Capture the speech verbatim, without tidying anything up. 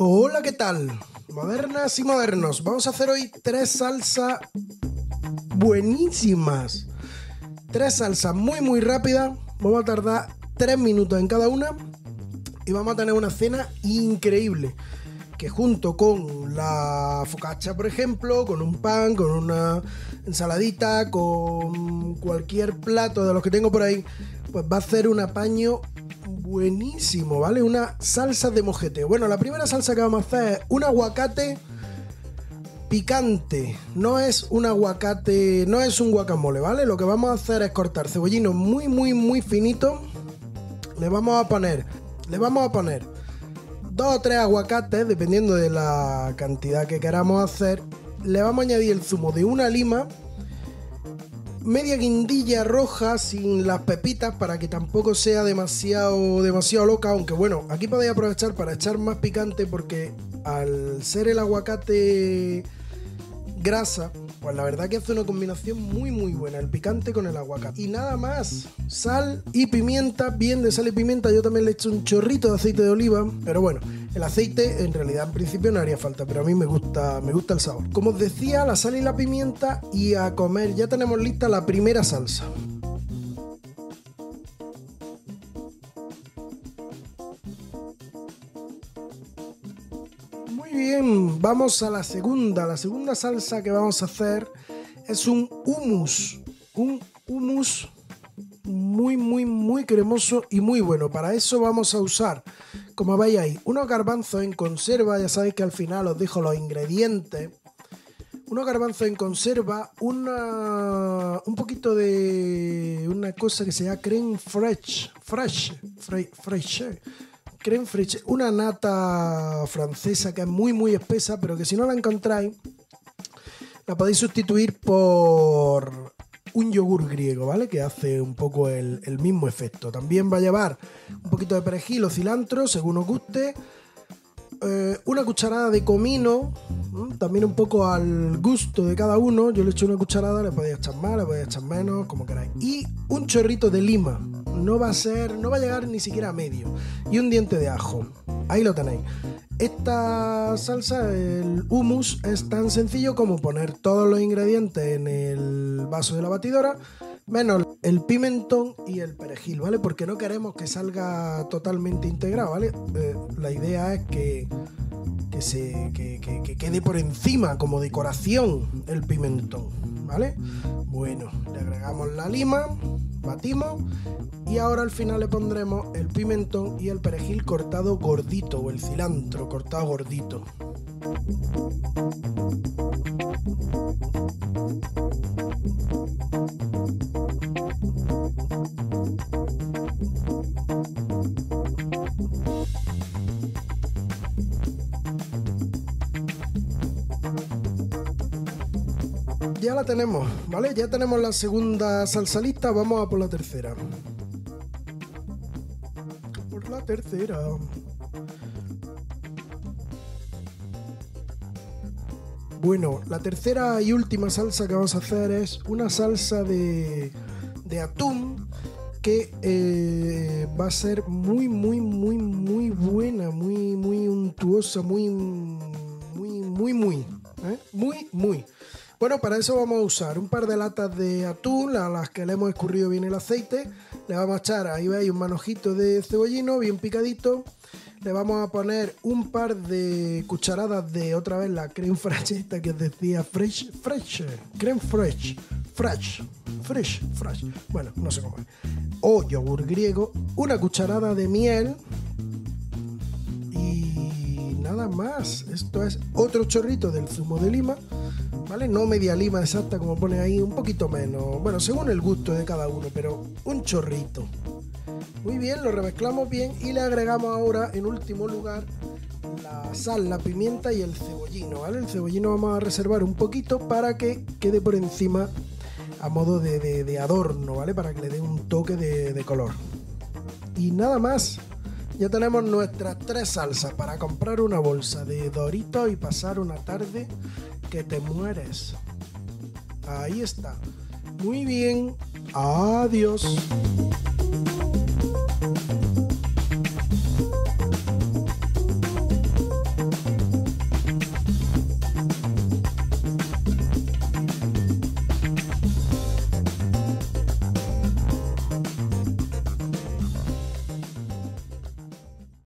Hola, ¿qué tal? Modernas y modernos. Vamos a hacer hoy tres salsas buenísimas. Tres salsas muy, muy rápidas. Vamos a tardar tres minutos en cada una. Y vamos a tener una cena increíble. Que junto con la focaccia, por ejemplo, con un pan, con una ensaladita, con cualquier plato de los que tengo por ahí, pues va a hacer un apaño buenísimo, ¿vale? Una salsa de mojete. Bueno, la primera salsa que vamos a hacer es un aguacate picante. No es un aguacate, no es un guacamole, ¿vale? Lo que vamos a hacer es cortar cebollino muy, muy, muy finito. Le vamos a poner, le vamos a poner dos o tres aguacates, dependiendo de la cantidad que queramos hacer. Le vamos a añadir el zumo de una lima, media guindilla roja sin las pepitas para que tampoco sea demasiado, demasiado loca, aunque bueno, aquí podéis aprovechar para echar más picante porque al ser el aguacate grasa, pues la verdad que hace una combinación muy muy buena, el picante con el aguacate. Y nada más, sal y pimienta, bien de sal y pimienta, yo también le echo un chorrito de aceite de oliva, pero bueno, el aceite en realidad en principio no haría falta, pero a mí me gusta, me gusta el sabor. Como os decía, la sal y la pimienta y a comer. Ya tenemos lista la primera salsa. Bien, vamos a la segunda. La segunda salsa que vamos a hacer es un hummus. Un hummus muy, muy, muy cremoso y muy bueno. Para eso vamos a usar, como veis ahí, unos garbanzos en conserva. Ya sabéis que al final os dejo los ingredientes. Unos garbanzos en conserva, una, un poquito de una cosa que se llama crème fraîche. Fraîche, fraîche. Crème fraîche, una nata francesa que es muy muy espesa, pero que si no la encontráis la podéis sustituir por un yogur griego, ¿vale? Que hace un poco el, el mismo efecto. También va a llevar un poquito de perejil o cilantro, según os guste, eh, una cucharada de comino, ¿eh? También un poco al gusto de cada uno. Yo le echo una cucharada, le podéis echar más, le podéis echar menos, como queráis. Y un chorrito de lima. No va a ser, no va a llegar ni siquiera a medio. Y un diente de ajo. Ahí lo tenéis. Esta salsa, el hummus, es tan sencillo como poner todos los ingredientes en el vaso de la batidora, menos el pimentón y el perejil, ¿vale? Porque no queremos que salga totalmente integrado, ¿vale? Eh, la idea es que, que, se, que, que, que quede por encima, como decoración, el pimentón, ¿vale? Bueno, le agregamos la lima, batimos y ahora al final le pondremos el pimentón y el perejil cortado gordito o el cilantro cortado gordito. Ya la tenemos, ¿vale? Ya tenemos la segunda salsa lista, vamos a por la tercera. Por la tercera. Bueno, la tercera y última salsa que vamos a hacer es una salsa de, de atún que eh, va a ser muy, muy, muy, muy buena, muy, muy untuosa, muy, muy, muy, muy, ¿eh? Muy, muy. Bueno, para eso vamos a usar un par de latas de atún, a las que le hemos escurrido bien el aceite. Le vamos a echar, ahí veis, un manojito de cebollino bien picadito. Le vamos a poner un par de cucharadas de, otra vez, la crème fraîche, esta que os decía, fresh, fresh, crème fraîche, fresh, fresh, fresh, bueno, no sé cómo es. O yogur griego, una cucharada de miel. Y nada más, esto es otro chorrito del zumo de lima. ¿Vale? No media lima exacta como pone ahí, un poquito menos, bueno, según el gusto de cada uno, pero un chorrito. Muy bien, lo remezclamos bien y le agregamos ahora, en último lugar, la sal, la pimienta y el cebollino, ¿vale? El cebollino vamos a reservar un poquito para que quede por encima a modo de, de, de adorno, ¿vale? Para que le dé un toque de, de color. Y nada más. Ya tenemos nuestras tres salsas para comprar una bolsa de Doritos y pasar una tarde que te mueres. Ahí está. Muy bien. Adiós.